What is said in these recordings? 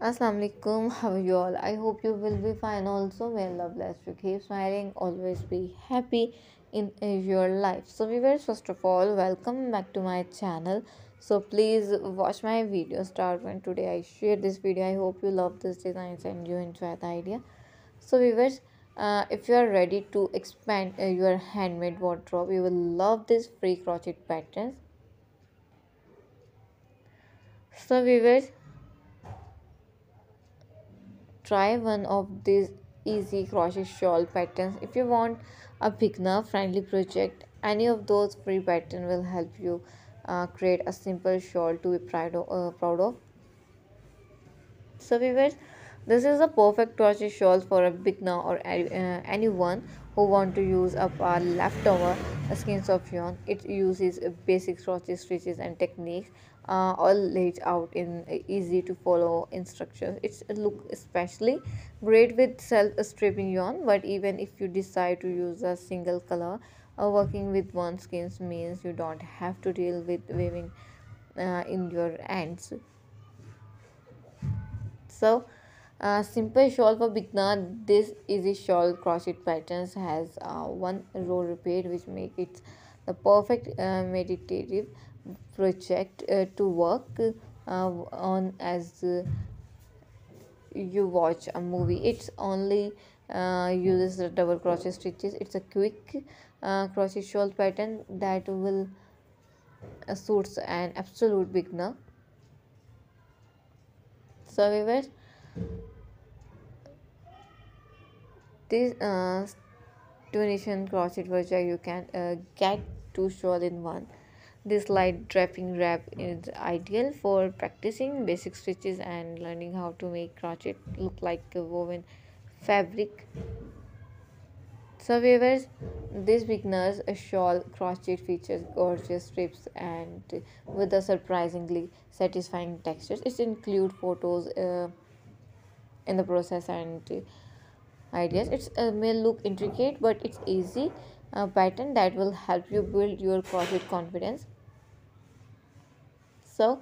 Assalamu alaikum, how are you all? I hope you will be fine also. May Allah bless you, keep smiling, always be happy in your life. So viewers, first of all, welcome back to my channel. So please watch my video start when today I share this video. I hope you love this design and you enjoy the idea. So viewers, if you are ready to expand your handmade wardrobe, you will love this free crochet patterns. So viewers, try one of these easy crochet shawl patterns. If you want a beginner friendly project, any of those free pattern will help you create a simple shawl to be proud of. So viewers, this is a perfect crochet shawl for a beginner or anyone who want to use up our leftover skeins of yarn. It uses basic crochet stitches and techniques, all laid out in easy to follow instructions. It's look especially great with self-stripping yarn, but even if you decide to use a single color, working with one skein means you don't have to deal with weaving in your ends. So simple shawl for beginner. This easy shawl crochet patterns has one row repeat, which make it the perfect meditative project to work on as you watch a movie. It's only uses the double crochet stitches. It's a quick crochet shawl pattern that will suits an absolute beginner. So viewers, this Tunisian crochet project, you can get two shawl in one. This light draping wrap is ideal for practicing basic stitches and learning how to make crochet look like a woven fabric. So viewers, this beginner's shawl crochet features gorgeous strips and with a surprisingly satisfying textures. It includes photos in the process and ideas. It may look intricate, but it's easy pattern that will help you build your crochet confidence. So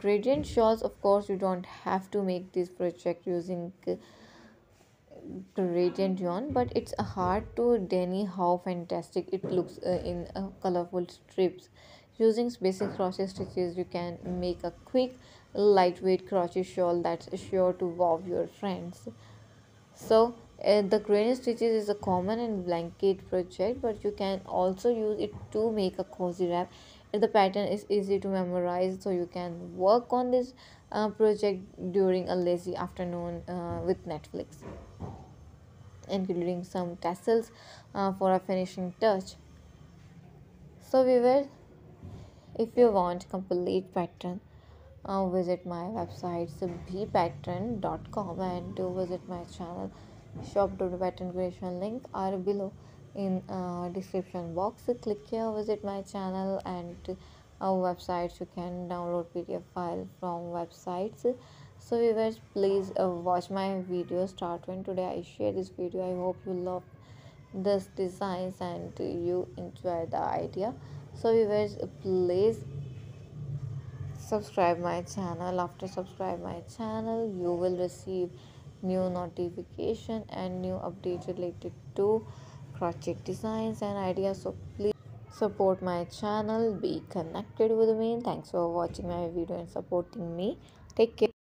gradient shawls, of course, you don't have to make this project using gradient yarn, but it's hard to deny how fantastic it looks in colorful strips. Using basic crochet stitches, you can make a quick lightweight crochet shawl that's sure to wow your friends. So the gradient stitches is a common and blanket project, but you can also use it to make a cozy wrap. The pattern is easy to memorize, so you can work on this project during a lazy afternoon with Netflix, including some tassels for a finishing touch. So viewers, if you want complete pattern, visit my website bpattern.com and do visit my channel shop.pattern creation. Link are below in description box. Click here, visit my channel and our websites. You can download PDF file from websites. So viewers, please watch my video start when today I share this video. I hope you love this designs and you enjoy the idea. So viewers, please subscribe my channel. After subscribe my channel, you will receive new notification and new updates related to crochet designs and ideas. So please support my channel, be connected with me. Thanks for watching my video and supporting me. Take care.